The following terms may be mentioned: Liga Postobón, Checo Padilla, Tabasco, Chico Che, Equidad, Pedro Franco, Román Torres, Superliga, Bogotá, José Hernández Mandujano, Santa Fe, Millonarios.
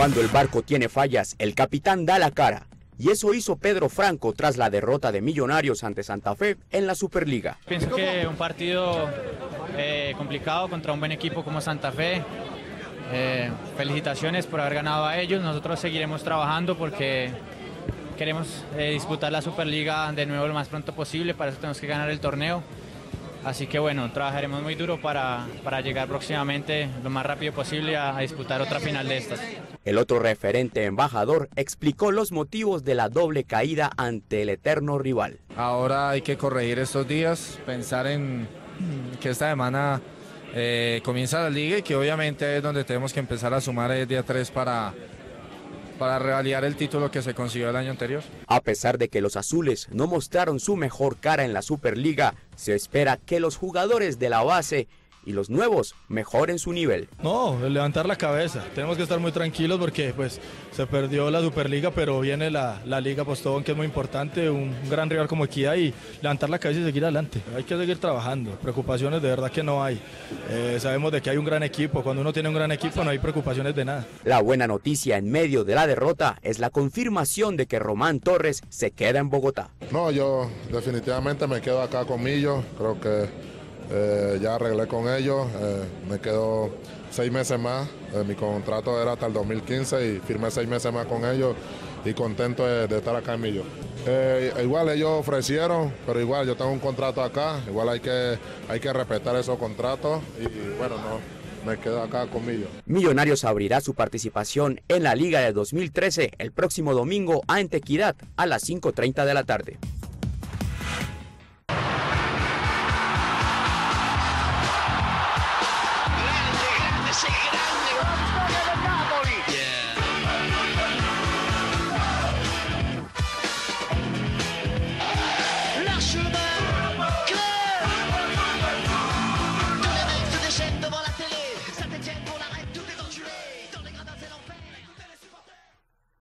Cuando el barco tiene fallas, el capitán da la cara. Y eso hizo Pedro Franco tras la derrota de Millonarios ante Santa Fe en la Superliga. Pienso que un partido complicado contra un buen equipo como Santa Fe. Felicitaciones por haber ganado a ellos. Nosotros seguiremos trabajando porque queremos disputar la Superliga de nuevo lo más pronto posible. Para eso tenemos que ganar el torneo. Así que bueno, trabajaremos muy duro para llegar próximamente lo más rápido posible a disputar otra final de estas. El otro referente embajador explicó los motivos de la doble caída ante el eterno rival. Ahora hay que corregir estos días, pensar en que esta semana comienza la liga y que obviamente es donde tenemos que empezar a sumar el día 3 para revalidar el título que se consiguió el año anterior. A pesar de que los azules no mostraron su mejor cara en la Superliga, se espera que los jugadores de la base y los nuevos mejoren su nivel. No, levantar la cabeza. Tenemos que estar muy tranquilos porque pues, se perdió la Superliga, pero viene la Liga Postobón, que es muy importante, un gran rival como Equidad, y levantar la cabeza y seguir adelante. Hay que seguir trabajando. Preocupaciones de verdad que no hay. Sabemos de que hay un gran equipo. Cuando uno tiene un gran equipo no hay preocupaciones de nada. La buena noticia en medio de la derrota es la confirmación de que Román Torres se queda en Bogotá. No, yo definitivamente me quedo acá con Millo. Creo que ya arreglé con ellos, me quedo 6 meses más, mi contrato era hasta el 2015 y firmé 6 meses más con ellos y contento de estar acá en Millo. Igual ellos ofrecieron, pero igual yo tengo un contrato acá, igual hay que respetar esos contratos y bueno, no, me quedo acá con Millo. Millonarios abrirá su participación en la Liga de 2013 el próximo domingo ante Equidad a las 5:30 de la tarde.